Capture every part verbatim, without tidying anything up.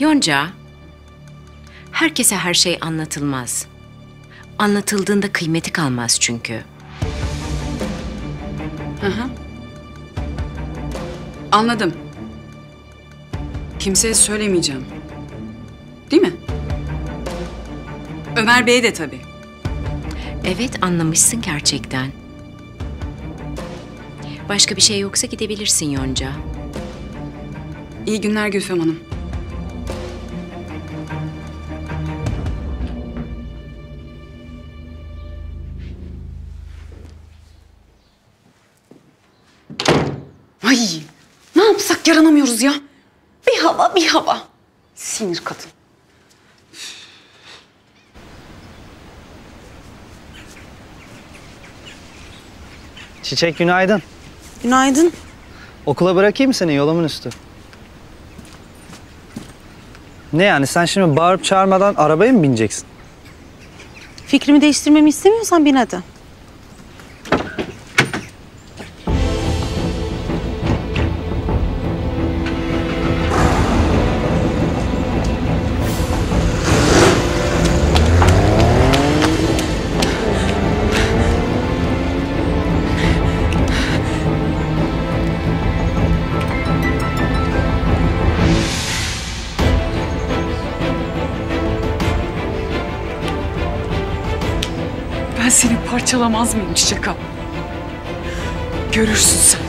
Yonca, herkese her şey anlatılmaz. Anlatıldığında kıymeti kalmaz çünkü. Hı hı. Anladım. Kimseye söylemeyeceğim. Değil mi? Ömer Bey'e de tabii. Evet, anlamışsın gerçekten. Başka bir şey yoksa gidebilirsin Yonca. İyi günler Gülfem Hanım. Ay, ne yapsak yaranamıyoruz ya. Bir hava, bir hava. Sinir kadın. Çiçek, günaydın. Günaydın. Okula bırakayım seni, yolumun üstü. Ne yani, sen şimdi bağırıp çağırmadan arabaya mı bineceksin? Fikrimi değiştirmemi istemiyorsan bin hadi. Seni parçalamaz mıyım Çiçek abla? Görürsün sen.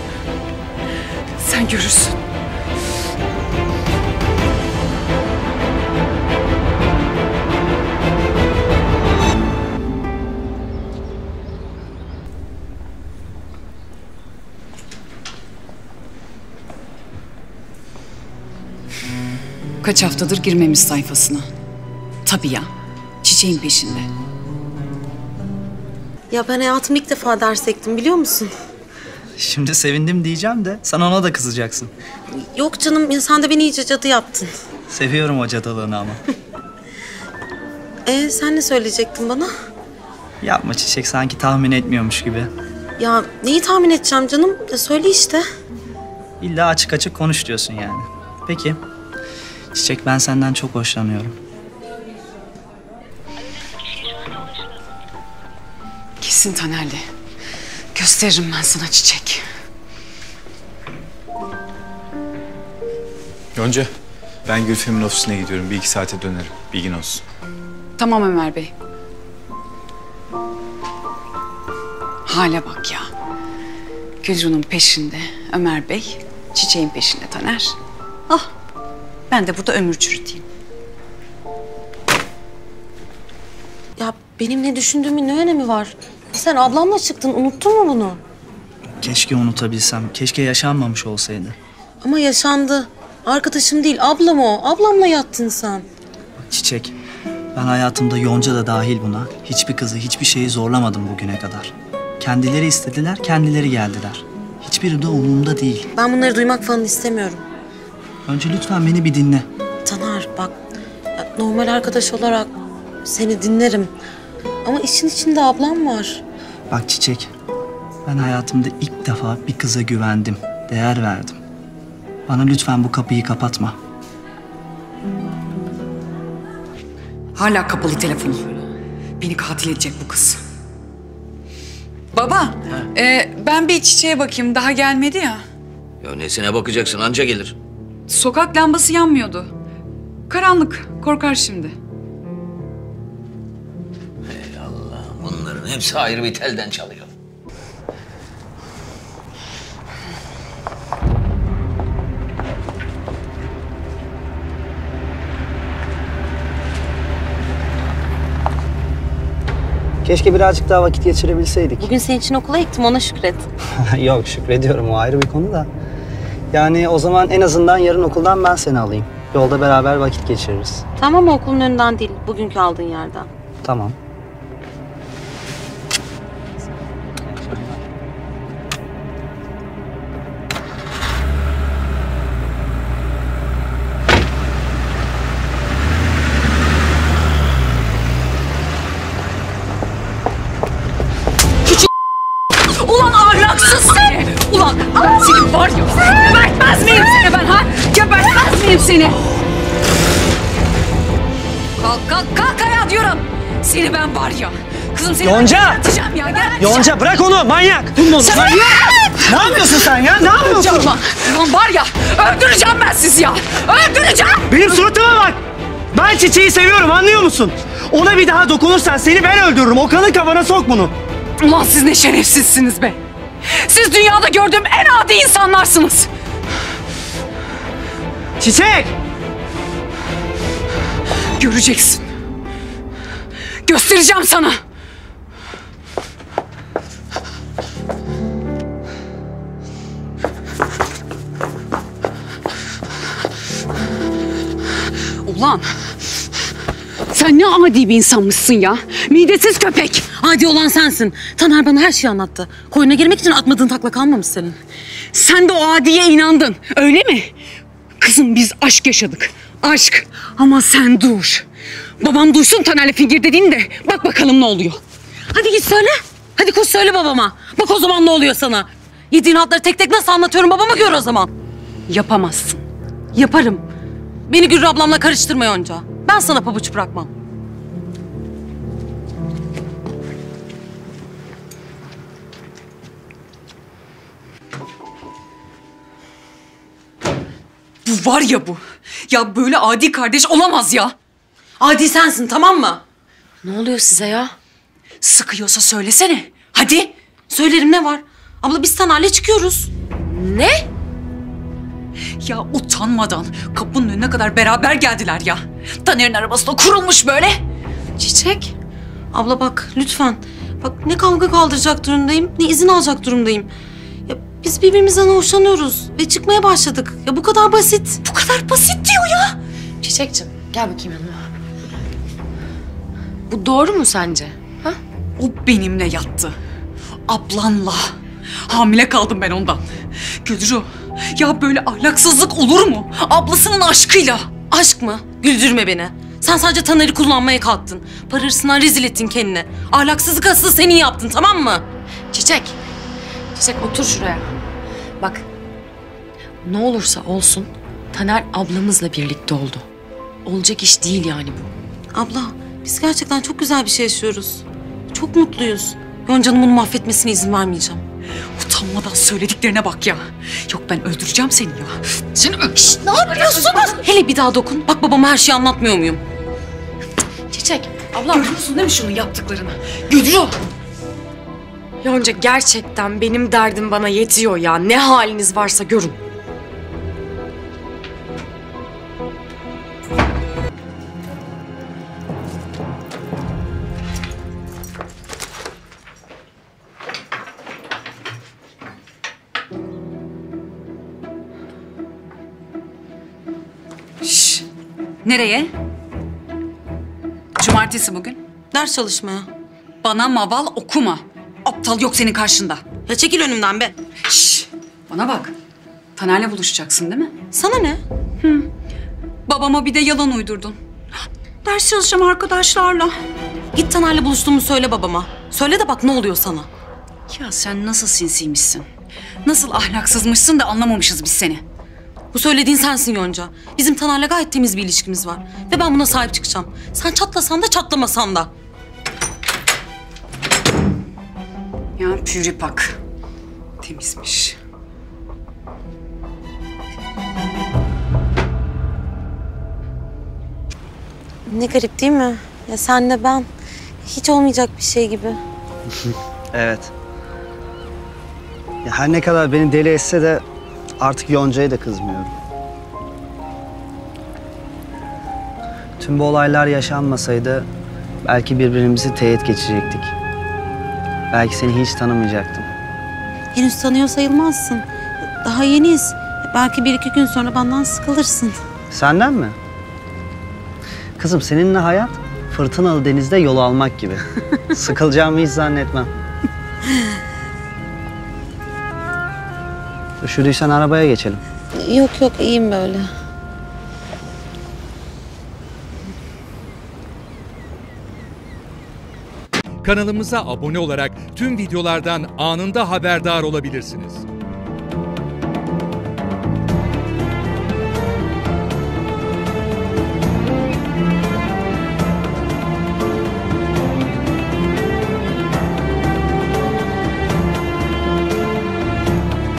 Sen görürsün. Kaç haftadır girmemiz sayfasına. Tabii ya. Çiçeğin peşinde. Ya ben hayatımı ilk defa ders ektim, biliyor musun? Şimdi sevindim diyeceğim de sen ona da kızacaksın. Yok canım, sen de beni iyice cadı yaptın. Seviyorum o cadılığını ama. Ee, sen ne söyleyecektin bana? Yapma Çiçek, sanki tahmin etmiyormuş gibi. Ya neyi tahmin edeceğim canım? Ya söyle işte. İlla açık açık konuş diyorsun yani. Peki. Çiçek, ben senden çok hoşlanıyorum. Kesin Taner'le. Gösteririm ben sana Çiçek. Yonca, ben Gülfem'in ofisine gidiyorum. Bir iki saate dönerim. Bilgin olsun. Tamam Ömer Bey. Hale bak ya. Gülru'nun peşinde Ömer Bey, Çiçek'in peşinde Taner. Ah, ben de burada ömür çürüteyim. Ya benim ne düşündüğümün ne önemi var? Sen ablamla çıktın, unuttun mu bunu? Keşke unutabilsem, keşke yaşanmamış olsaydı. Ama yaşandı. Arkadaşım değil, ablam o. Ablamla yattın sen. Çiçek, ben hayatımda Yonca da dahil buna hiçbir kızı, hiçbir şeyi zorlamadım bugüne kadar. Kendileri istediler, kendileri geldiler. Hiçbiri de umurumda değil. Ben bunları duymak falan istemiyorum. Önce lütfen beni bir dinle. Taner bak, normal arkadaş olarak seni dinlerim. Ama işin içinde ablam var. Bak Çiçek, ben hayatımda ilk defa bir kıza güvendim, değer verdim. Bana lütfen bu kapıyı kapatma. Hala kapalı telefonu. Beni katil edecek bu kız. Baba, e, ben bir Çiçeğe bakayım. Daha gelmedi ya. Ya nesine bakacaksın? Anca gelir. Sokak lambası yanmıyordu. Karanlık, korkar şimdi. Hepsi ayrı bir telden çalıyor. Keşke birazcık daha vakit geçirebilseydik. Bugün senin için okula gittim, ona şükret. Yok, şükrediyorum, o ayrı bir konu da. Yani o zaman en azından yarın okuldan ben seni alayım. Yolda beraber vakit geçiririz. Tamam, okulun önünden değil, bugünkü aldığın yerden. Tamam. Seni var ya, gebertmez miyim seni ben ha? Gebertmez miyim seni? Kalk kalk kalk ayağa diyorum. Seni ben var ya. Kızım seni Yonca. Atacağım ya. Yonca bırak onu manyak. Bunu sen manyak. Ne yapıyorsun sen ya? Ne yapıyorsun? Ulan, ulan var ya öldüreceğim ben sizi ya. Öldüreceğim. Benim suratıma bak. Ben Çiçeği seviyorum anlıyor musun? Ona bir daha dokunursan seni ben öldürürüm. O kanı kafana sok bunu. Ulan siz ne şerefsizsiniz be. Siz dünyada gördüğüm en adi insanlarsınız. Çiçek. Göreceksin. Göstereceğim sana. Ulan. Sen ne adi bir insanmışsın ya. Midesiz köpek. Adi olan sensin. Taner bana her şeyi anlattı. Koyuna girmek için atmadığın takla kalmamış senin. Sen de o adiye inandın. Öyle mi? Kızım biz aşk yaşadık. Aşk. Ama sen dur. Babam duysun Taner'le fingir dediğini de bak bakalım ne oluyor. Hadi git söyle. Hadi koş söyle babama. Bak o zaman ne oluyor sana. Yediğin hatları tek tek nasıl anlatıyorum babama gör o zaman. Yapamazsın. Yaparım. Beni Gülru ablamla karıştırma Yonca. Ben sana pabuç bırakmam. Bu var ya bu. Ya böyle adi kardeş olamaz ya. Adi sensin tamam mı? Ne oluyor size ya? Sıkıyorsa söylesene. Hadi. Söylerim ne var? Abla biz Taner'le çıkıyoruz. Ne? Ya utanmadan kapının önüne kadar beraber geldiler ya. Taner'in arabasına kurulmuş böyle. Çiçek. Abla bak lütfen. Bak ne kavga kaldıracak durumdayım ne izin alacak durumdayım. Biz birbirimizden hoşlanıyoruz ve çıkmaya başladık. Ya bu kadar basit. Bu kadar basit diyor ya. Çiçekciğim gel bakayım yanıma. Bu doğru mu sence? Ha? O benimle yattı. Ablanla. Hamile kaldım ben ondan. Gülru ya böyle ahlaksızlık olur mu? Ablasının aşkıyla. Aşk mı? Güldürme beni. Sen sadece Taner'i kullanmaya kalktın. Parasından rezil ettin kendini. Ahlaksızlık asıl senin yaptın tamam mı? Çiçek. Çiçek otur şuraya. Bak, ne olursa olsun Taner ablamızla birlikte oldu. Olacak iş değil yani bu. Abla, biz gerçekten çok güzel bir şey yaşıyoruz. Çok mutluyuz. Yonca'nın bunu mahvetmesine izin vermeyeceğim. Utanmadan söylediklerine bak ya. Yok ben öldüreceğim seni ya. Seni ö... Şişt, ne yapıyorsunuz? Hele bir daha dokun. Bak babama her şeyi anlatmıyor muyum? Çiçek, abla görüyorsun değil mi şunun yaptıklarını? Görüyor. Yonca gerçekten benim derdim bana yetiyor ya. Ne haliniz varsa görün. Şş, nereye? Cumartesi bugün. Ders çalışmaya. Bana maval okuma. Aptal yok senin karşında. Ya çekil önümden be. Şşş. Bana bak. Taner'le buluşacaksın değil mi? Sana ne? Hı. Babama bir de yalan uydurdun. Ders çalışacağım arkadaşlarla. Git Taner'le buluştuğumu söyle babama. Söyle de bak ne oluyor sana. Ya sen nasıl sinsiymişsin? Nasıl ahlaksızmışsın da anlamamışız biz seni. Bu söylediğin sensin Yonca. Bizim Taner'le gayet temiz bir ilişkimiz var. Ve ben buna sahip çıkacağım. Sen çatlasan da çatlamasan da. Ya püripak. Temizmiş. Ne garip değil mi? Ya senle ben. Hiç olmayacak bir şey gibi. Evet. Ya her ne kadar beni deli etse de artık Yonca'ya da kızmıyorum. Tüm bu olaylar yaşanmasaydı belki birbirimizi teğet geçecektik. Belki seni hiç tanımayacaktım. Henüz tanıyor sayılmazsın. Daha yeniyiz. Belki bir iki gün sonra benden sıkılırsın. Senden mi? Kızım seninle hayat fırtınalı denizde yol almak gibi. Sıkılacağımı hiç zannetmem. Üşüdüysen arabaya geçelim. Yok yok iyiyim böyle. Kanalımıza abone olarak tüm videolardan anında haberdar olabilirsiniz.